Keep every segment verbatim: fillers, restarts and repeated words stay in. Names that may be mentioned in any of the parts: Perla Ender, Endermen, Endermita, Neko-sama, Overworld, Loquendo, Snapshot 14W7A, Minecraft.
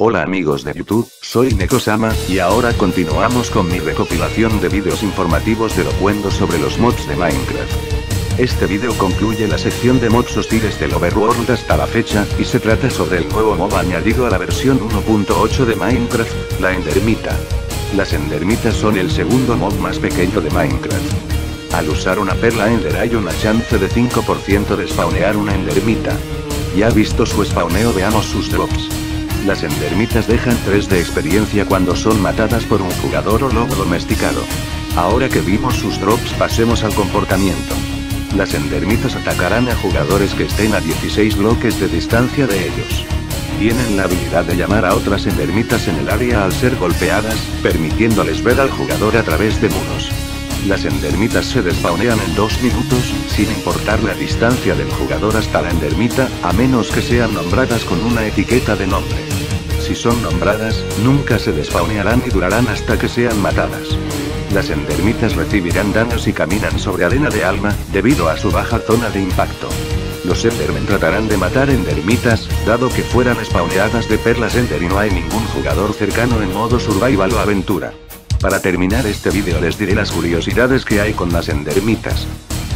Hola amigos de YouTube, soy Neko-sama, y ahora continuamos con mi recopilación de vídeos informativos de Loquendo sobre los mods de Minecraft. Este vídeo concluye la sección de mods hostiles del Overworld hasta la fecha, y se trata sobre el nuevo mob añadido a la versión uno punto ocho de Minecraft, la Endermita. Las Endermitas son el segundo mob más pequeño de Minecraft. Al usar una Perla Ender hay una chance de cinco por ciento de spawnear una Endermita. Ya visto su spawneo, veamos sus drops. Las Endermitas dejan tres de experiencia cuando son matadas por un jugador o lobo domesticado. Ahora que vimos sus drops, pasemos al comportamiento. Las Endermitas atacarán a jugadores que estén a dieciséis bloques de distancia de ellos. Tienen la habilidad de llamar a otras Endermitas en el área al ser golpeadas, permitiéndoles ver al jugador a través de muros. Las Endermitas se despawnean en dos minutos, sin importar la distancia del jugador hasta la Endermita, a menos que sean nombradas con una etiqueta de nombre. Si son nombradas, nunca se despawnearán y durarán hasta que sean matadas. Las Endermitas recibirán daños y caminan sobre arena de alma, debido a su baja zona de impacto. Los Endermen tratarán de matar Endermitas, dado que fueran spawneadas de Perlas Ender y no hay ningún jugador cercano en modo survival o aventura. Para terminar este vídeo les diré las curiosidades que hay con las Endermitas.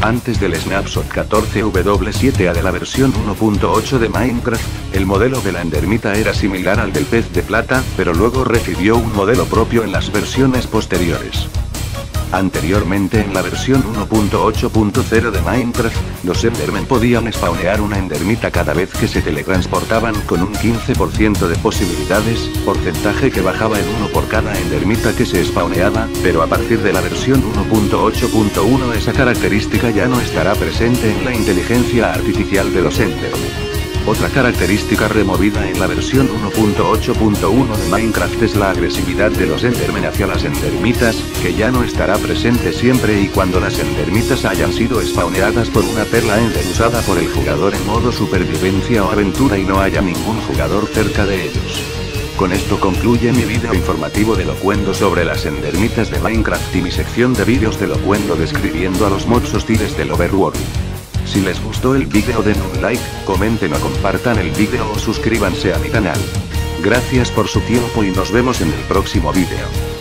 Antes del Snapshot catorce W siete A de la versión uno punto ocho de Minecraft, el modelo de la Endermita era similar al del pez de plata, pero luego recibió un modelo propio en las versiones posteriores. Anteriormente en la versión uno punto ocho punto cero de Minecraft, los Endermen podían spawnear una Endermita cada vez que se teletransportaban con un quince por ciento de posibilidades, porcentaje que bajaba en uno por cada Endermita que se spawneaba, pero a partir de la versión uno punto ocho punto uno esa característica ya no estará presente en la inteligencia artificial de los Endermen. Otra característica removida en la versión uno punto ocho punto uno de Minecraft es la agresividad de los Endermen hacia las Endermitas, que ya no estará presente siempre y cuando las Endermitas hayan sido spawneadas por una Perla Ender usada por el jugador en modo supervivencia o aventura y no haya ningún jugador cerca de ellos. Con esto concluye mi video informativo de Loquendo sobre las Endermitas de Minecraft y mi sección de vídeos de Loquendo describiendo a los mods hostiles del Overworld. Si les gustó el vídeo den un like, comenten o compartan el vídeo o suscríbanse a mi canal. Gracias por su tiempo y nos vemos en el próximo vídeo.